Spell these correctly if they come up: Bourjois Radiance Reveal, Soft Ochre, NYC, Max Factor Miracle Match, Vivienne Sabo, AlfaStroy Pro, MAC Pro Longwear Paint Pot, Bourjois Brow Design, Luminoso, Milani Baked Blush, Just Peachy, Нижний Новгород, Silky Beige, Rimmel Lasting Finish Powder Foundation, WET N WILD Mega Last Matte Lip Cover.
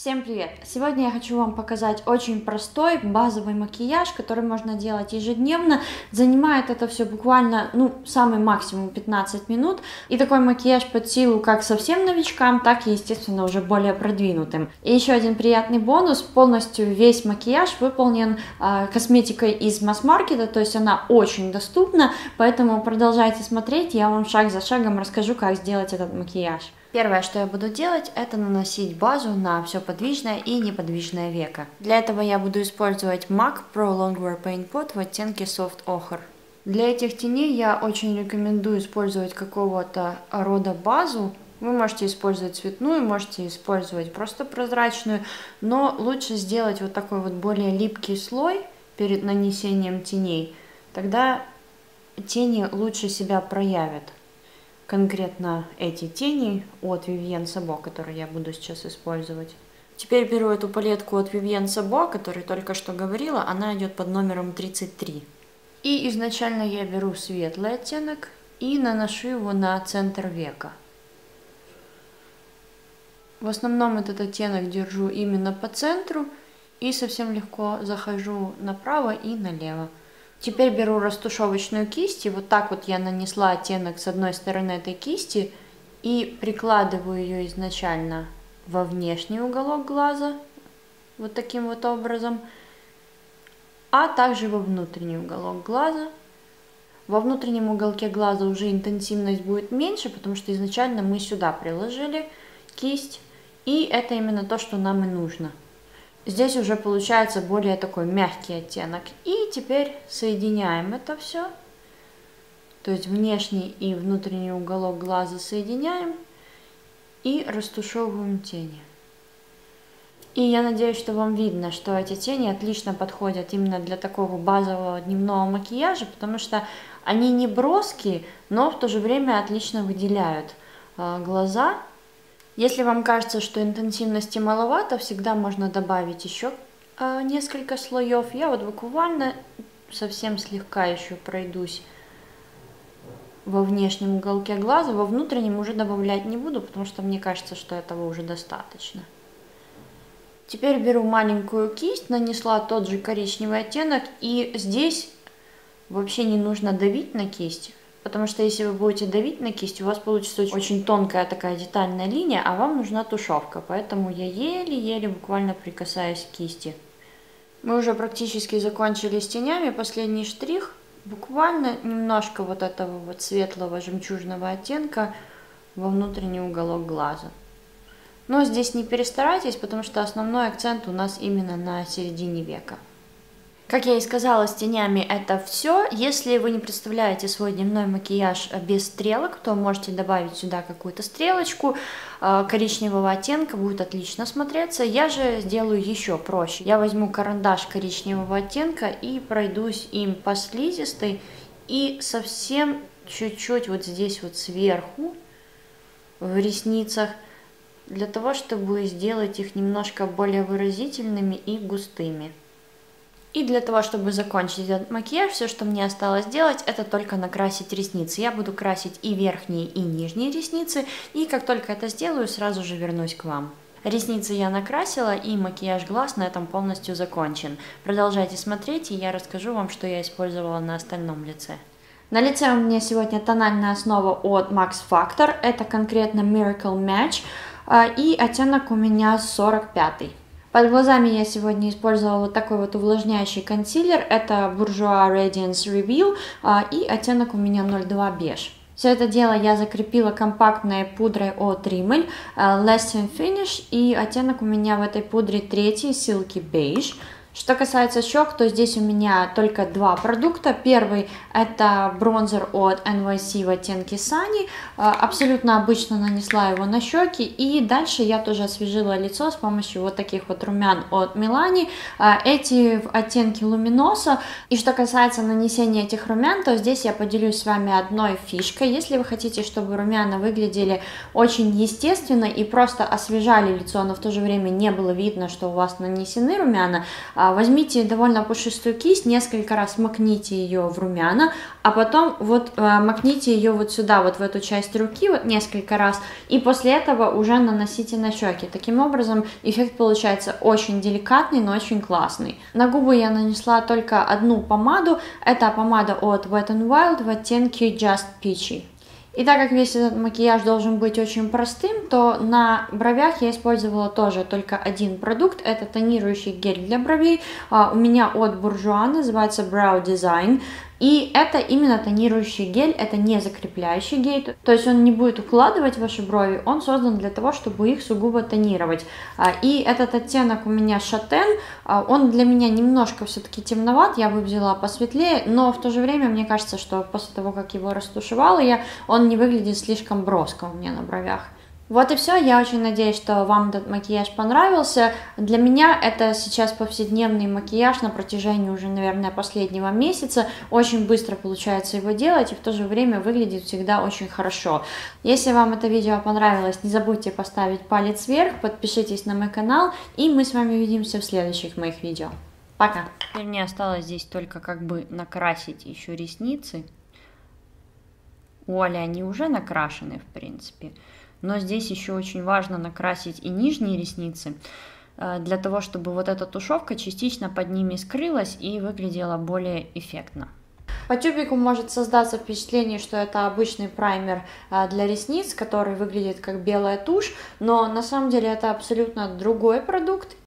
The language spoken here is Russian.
Всем привет! Сегодня я хочу вам показать очень простой базовый макияж, который можно делать ежедневно. Занимает это все буквально, самый максимум 15 минут. И такой макияж под силу как совсем новичкам, так и, естественно, уже более продвинутым. И еще один приятный бонус. Полностью весь макияж выполнен косметикой из масс-маркета, то есть она очень доступна. Поэтому продолжайте смотреть, я вам шаг за шагом расскажу, как сделать этот макияж. Первое, что я буду делать, это наносить базу на все подвижное и неподвижное веко. Для этого я буду использовать MAC Pro Longwear Paint Pot в оттенке Soft Ochre. Для этих теней я очень рекомендую использовать какого-то рода базу. Вы можете использовать цветную, можете использовать просто прозрачную, но лучше сделать вот такой вот более липкий слой перед нанесением теней. Тогда тени лучше себя проявят. Конкретно эти тени от Vivienne Sabo, которые я буду сейчас использовать. Теперь беру эту палетку от Vivienne Sabo, о которой только что говорила, она идет под номером 33. И изначально я беру светлый оттенок и наношу его на центр века. В основном этот оттенок держу именно по центру и совсем легко захожу направо и налево. Теперь беру растушевочную кисть, и вот так вот я нанесла оттенок с одной стороны этой кисти и прикладываю ее изначально во внешний уголок глаза, вот таким вот образом, а также во внутренний уголок глаза. Во внутреннем уголке глаза уже интенсивность будет меньше, потому что изначально мы сюда приложили кисть, и это именно то, что нам и нужно. Здесь уже получается более такой мягкий оттенок. И теперь соединяем это все. То есть внешний и внутренний уголок глаза соединяем. И растушевываем тени. И я надеюсь, что вам видно, что эти тени отлично подходят именно для такого базового дневного макияжа, потому что они не броские, но в то же время отлично выделяют глаза. Если вам кажется, что интенсивности маловато, всегда можно добавить еще несколько слоев. Я вот буквально совсем слегка еще пройдусь во внешнем уголке глаза, во внутреннем уже добавлять не буду, потому что мне кажется, что этого уже достаточно. Теперь беру маленькую кисть, нанесла тот же коричневый оттенок, и здесь вообще не нужно давить на кисть. Потому что если вы будете давить на кисть, у вас получится очень тонкая такая детальная линия, а вам нужна тушевка. Поэтому я еле-еле буквально прикасаюсь к кисти. Мы уже практически закончили с тенями. Последний штрих. Буквально немножко вот этого вот светлого жемчужного оттенка во внутренний уголок глаза. Но здесь не перестарайтесь, потому что основной акцент у нас именно на середине века. Как я и сказала, с тенями это все. Если вы не представляете свой дневной макияж без стрелок, то можете добавить сюда какую-то стрелочку коричневого оттенка, будет отлично смотреться. Я же сделаю еще проще. Я возьму карандаш коричневого оттенка и пройдусь им по слизистой и совсем чуть-чуть вот здесь вот сверху в ресницах, для того, чтобы сделать их немножко более выразительными и густыми. И для того, чтобы закончить этот макияж, все, что мне осталось делать, это только накрасить ресницы. Я буду красить и верхние, и нижние ресницы, и как только это сделаю, сразу же вернусь к вам. Ресницы я накрасила, и макияж глаз на этом полностью закончен. Продолжайте смотреть, и я расскажу вам, что я использовала на остальном лице. На лице у меня сегодня тональная основа от Max Factor, это конкретно Miracle Match, и оттенок у меня 45-й. Под глазами я сегодня использовала вот такой вот увлажняющий консилер, это Bourjois Radiance Reveal, и оттенок у меня 02 беж. Все это дело я закрепила компактной пудрой от Rimmel Lasting Finish, и оттенок у меня в этой пудре 3-й Silky Beige. Что касается щек, то здесь у меня только два продукта. Первый это бронзер от NYC в оттенке Sunny. Абсолютно обычно нанесла его на щеки. И дальше я тоже освежила лицо с помощью вот таких вот румян от Milani. Эти в оттенке Luminoso. И что касается нанесения этих румян, то здесь я поделюсь с вами одной фишкой. Если вы хотите, чтобы румяна выглядели очень естественно и просто освежали лицо, но в то же время не было видно, что у вас нанесены румяна, Возьмите довольно пушистую кисть, несколько раз макните ее в румяна, а потом вот макните ее вот сюда, вот в эту часть руки, вот несколько раз, и после этого уже наносите на щеки. Таким образом эффект получается очень деликатный, но очень классный. На губы я нанесла только одну помаду, это помада от WET N WILD в оттенке Just Peachy. И так как весь этот макияж должен быть очень простым, то на бровях я использовала тоже только один продукт. Это тонирующий гель для бровей. У меня от Bourjois, называется Brow Design. И это именно тонирующий гель, это не закрепляющий гель, то есть он не будет укладывать ваши брови, он создан для того, чтобы их сугубо тонировать. И этот оттенок у меня Chatain, он для меня немножко все-таки темноват, я бы взяла посветлее, но в то же время мне кажется, что после того, как его растушевала я, он не выглядит слишком броско у меня на бровях. Вот и все, я очень надеюсь, что вам этот макияж понравился. Для меня это сейчас повседневный макияж на протяжении уже, наверное, последнего месяца. Очень быстро получается его делать и в то же время выглядит всегда очень хорошо. Если вам это видео понравилось, не забудьте поставить палец вверх, подпишитесь на мой канал и мы с вами увидимся в следующих моих видео. Пока! Теперь мне осталось здесь только как бы накрасить еще ресницы. Оля, они уже накрашены, в принципе. Но здесь еще очень важно накрасить и нижние ресницы, для того, чтобы вот эта тушевка частично под ними скрылась и выглядела более эффектно. По тюбику может создаться впечатление, что это обычный праймер для ресниц, который выглядит как белая тушь, но на самом деле это абсолютно другой продукт,